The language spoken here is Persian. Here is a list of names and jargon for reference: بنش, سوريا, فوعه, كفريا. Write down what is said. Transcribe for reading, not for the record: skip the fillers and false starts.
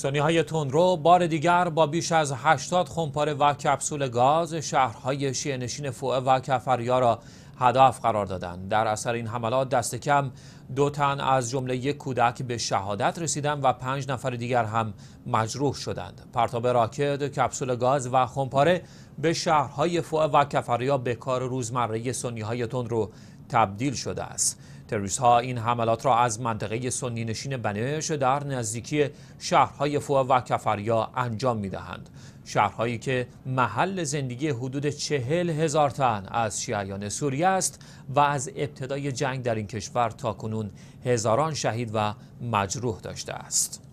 ثانیه‌های تندرو بار دیگر با بیش از 80 خمپاره و کپسول گاز شهرهای شیعه‌نشین فوعه و کفریا را هدف قرار دادند. در اثر این حملات دست کم 2 تن از جمله 1 کودک به شهادت رسیدند و 5 نفر دیگر هم مجروح شدند. پرتاب راکت، کپسول گاز و خمپاره به شهرهای فوعه و کفریا به کار روزمره سنی‌های تندرو تبدیل شده است. تروریست‌ها این حملات را از منطقه سنی نشین بنش در نزدیکی شهرهای فوعه و کفریا انجام می‌دهند، شهرهایی که محل زندگی حدود 40,000 تن از شیعیان سوریه است و از ابتدای جنگ در این کشور تاکنون هزاران شهید و مجروح داشته است.